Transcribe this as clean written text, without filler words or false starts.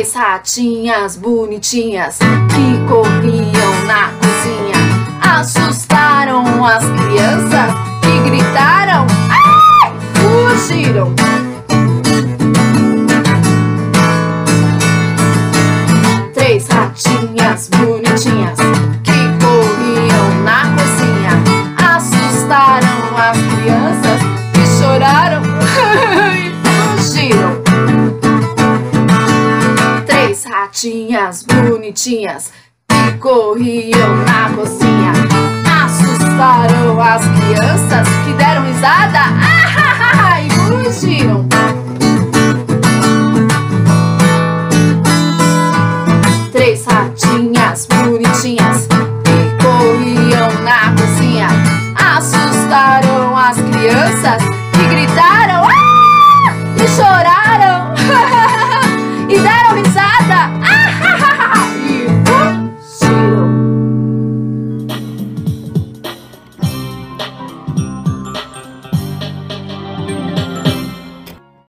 Três ratinhas bonitinhas que corriam na cozinha assustaram as crianças que gritaram, ai! Fugiram. Três ratinhas bonitinhas que corriam na cozinha assustaram as crianças que choraram e fugiram. Três ratinhas bonitinhas que corriam na cozinha assustaram as crianças que deram risada e fugiram.